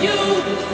You're losing.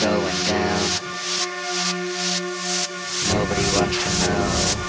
Going down, nobody wants to know.